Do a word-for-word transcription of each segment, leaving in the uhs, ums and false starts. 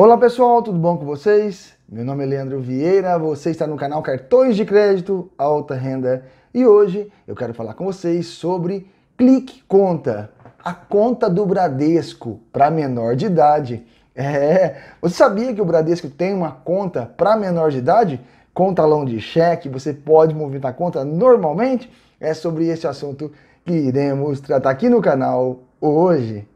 Olá pessoal, tudo bom com vocês? Meu nome é Leandro Vieira, você está no canal Cartões de Crédito, Alta Renda e hoje eu quero falar com vocês sobre Click Conta, a conta do Bradesco para menor de idade. É, você sabia que o Bradesco tem uma conta para menor de idade? Com talão de cheque, você pode movimentar a conta normalmente? É sobre esse assunto que iremos tratar aqui no canal hoje.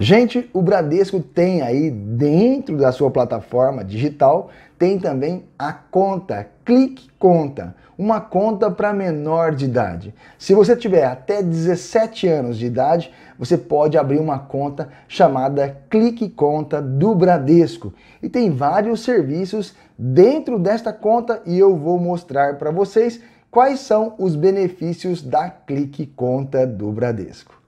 Gente, o Bradesco tem aí dentro da sua plataforma digital, tem também a conta, Click Conta, uma conta para menor de idade. Se você tiver até dezessete anos de idade, você pode abrir uma conta chamada Click Conta do Bradesco. E tem vários serviços dentro desta conta e eu vou mostrar para vocês quais são os benefícios da Click Conta do Bradesco.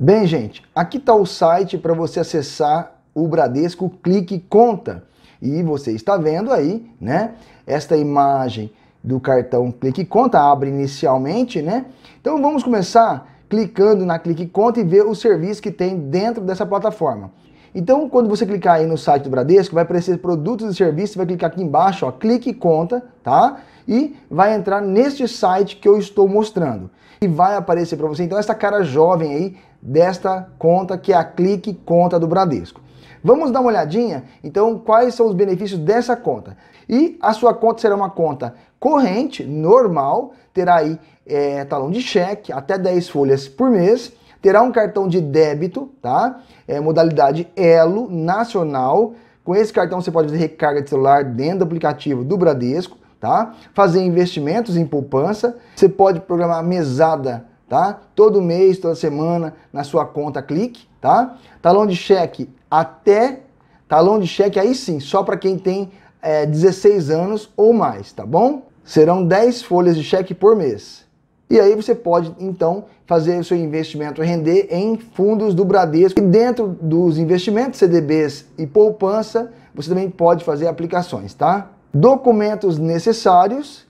Bem, gente, aqui está o site para você acessar o Bradesco Click Conta. E você está vendo aí, né, esta imagem do cartão Click Conta, abre inicialmente, né? Então vamos começar clicando na Click Conta e ver o serviço que tem dentro dessa plataforma. Então, quando você clicar aí no site do Bradesco, vai aparecer produtos e serviços, vai clicar aqui embaixo, ó, Click Conta, tá? E vai entrar neste site que eu estou mostrando. E vai aparecer para você, então, essa cara jovem aí, desta conta que é a Click Conta do Bradesco. Vamos dar uma olhadinha, então, quais são os benefícios dessa conta. E a sua conta será uma conta corrente, normal, terá aí é, talão de cheque, até dez folhas por mês, terá um cartão de débito, tá? É, modalidade ELO, nacional. Com esse cartão você pode fazer recarga de celular dentro do aplicativo do Bradesco, tá? Fazer investimentos em poupança, você pode programar mesada, tá? Todo mês, toda semana, na sua conta Click, tá? Talão de cheque até... Talão de cheque aí sim, só para quem tem é, dezesseis anos ou mais, tá bom? Serão dez folhas de cheque por mês. E aí você pode, então, fazer o seu investimento render em fundos do Bradesco. E dentro dos investimentos, C D Bs e poupança, você também pode fazer aplicações, tá? Documentos necessários.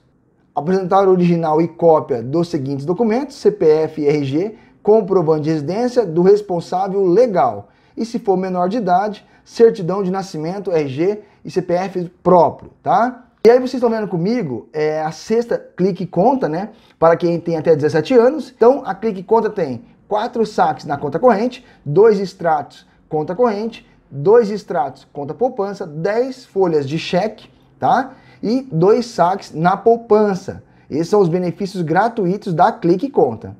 Apresentar original e cópia dos seguintes documentos, C P F e R G, comprovante de residência do responsável legal. E se for menor de idade, certidão de nascimento, R G e C P F próprio, tá? E aí vocês estão vendo comigo é, a sexta Click Conta, né? Para quem tem até dezessete anos. Então a Click Conta tem quatro saques na conta corrente, dois extratos conta corrente, dois extratos conta poupança, dez folhas de cheque, tá? E dois saques na poupança. Esses são os benefícios gratuitos da Click Conta.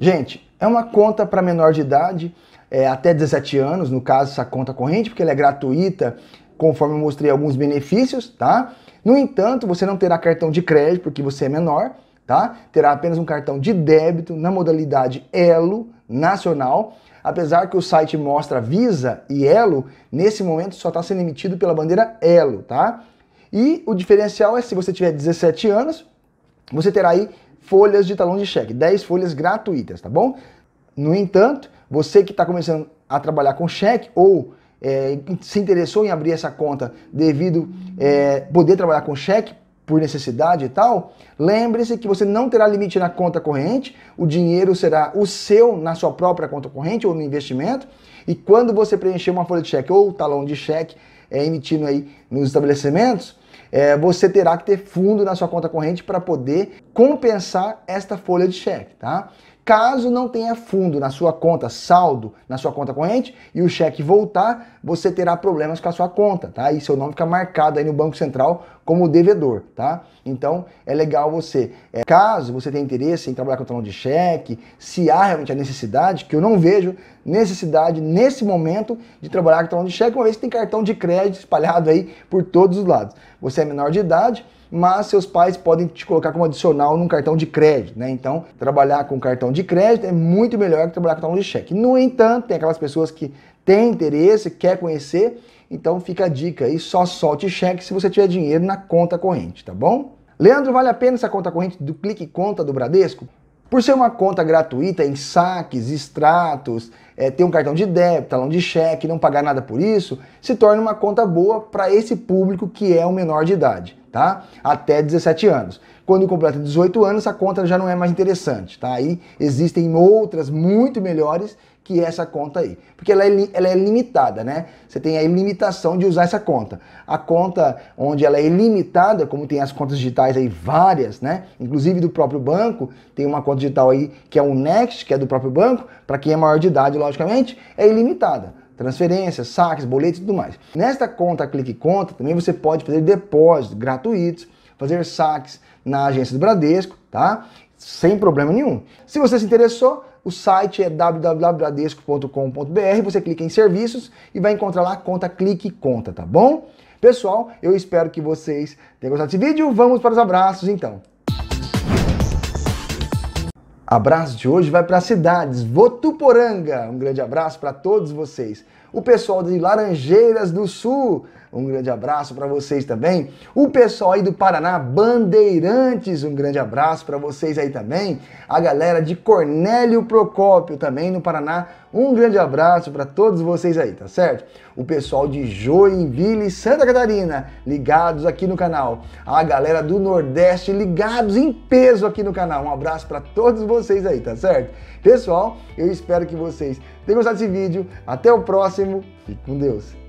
Gente, é uma conta para menor de idade, é, até dezessete anos, no caso essa conta corrente, porque ela é gratuita, conforme eu mostrei alguns benefícios, tá? No entanto, você não terá cartão de crédito, porque você é menor, tá? Terá apenas um cartão de débito na modalidade ELO nacional. Apesar que o site mostra Visa e ELO, nesse momento só está sendo emitido pela bandeira ELO, tá? E o diferencial é se você tiver dezessete anos, você terá aí folhas de talão de cheque, dez folhas gratuitas, tá bom? No entanto, você que está começando a trabalhar com cheque ou é, se interessou em abrir essa conta devido é, poder trabalhar com cheque, por necessidade e tal, lembre-se que você não terá limite na conta corrente, o dinheiro será o seu na sua própria conta corrente ou no investimento, e quando você preencher uma folha de cheque ou talão de cheque é, emitindo aí nos estabelecimentos, é, você terá que ter fundo na sua conta corrente para poder compensar esta folha de cheque, tá? Caso não tenha fundo na sua conta, saldo na sua conta corrente e o cheque voltar, você terá problemas com a sua conta, tá? E seu nome fica marcado aí no Banco Central como devedor, tá? Então é legal você, é, caso você tenha interesse em trabalhar com o talão de cheque, se há realmente a necessidade, que eu não vejo necessidade nesse momento de trabalhar com o talão de cheque, uma vez que tem cartão de crédito espalhado aí por todos os lados. Você é menor de idade, mas seus pais podem te colocar como adicional num cartão de crédito, né? Então, trabalhar com cartão de crédito é muito melhor que trabalhar com talão de cheque. No entanto, tem aquelas pessoas que têm interesse, quer conhecer, então fica a dica aí, só solte cheque se você tiver dinheiro na conta corrente, tá bom? Leandro, vale a pena essa conta corrente do Click Conta do Bradesco? Por ser uma conta gratuita em saques, extratos, é, ter um cartão de débito, talão de cheque, não pagar nada por isso, se torna uma conta boa para esse público que é o menor de idade, tá? Até dezessete anos. Quando completa dezoito anos, a conta já não é mais interessante, tá? Aí existem outras muito melhores que é essa conta aí. Porque ela é, ela é limitada, né? Você tem a limitação de usar essa conta. A conta onde ela é ilimitada, como tem as contas digitais aí várias, né? Inclusive do próprio banco, tem uma conta digital aí que é o Next, que é do próprio banco, para quem é maior de idade, logicamente, é ilimitada. Transferências, saques, boletos e tudo mais. Nesta conta Click Conta, também você pode fazer depósitos gratuitos, fazer saques na agência do Bradesco, tá? Sem problema nenhum. Se você se interessou, o site é w w w ponto bradesco ponto com ponto b r, você clica em serviços e vai encontrar lá a conta Click Conta, tá bom? Pessoal, eu espero que vocês tenham gostado desse vídeo. Vamos para os abraços, então. Abraço de hoje vai para as cidades, Votuporanga, um grande abraço para todos vocês. O pessoal de Laranjeiras do Sul, um grande abraço para vocês também. O pessoal aí do Paraná, Bandeirantes, um grande abraço para vocês aí também. A galera de Cornélio Procópio também no Paraná, um grande abraço para todos vocês aí, tá certo? O pessoal de Joinville, Santa Catarina, ligados aqui no canal. A galera do Nordeste, ligados em peso aqui no canal. Um abraço para todos vocês aí, tá certo? Pessoal, eu espero que vocês tenham gostado desse vídeo. Até o próximo. Fique com Deus.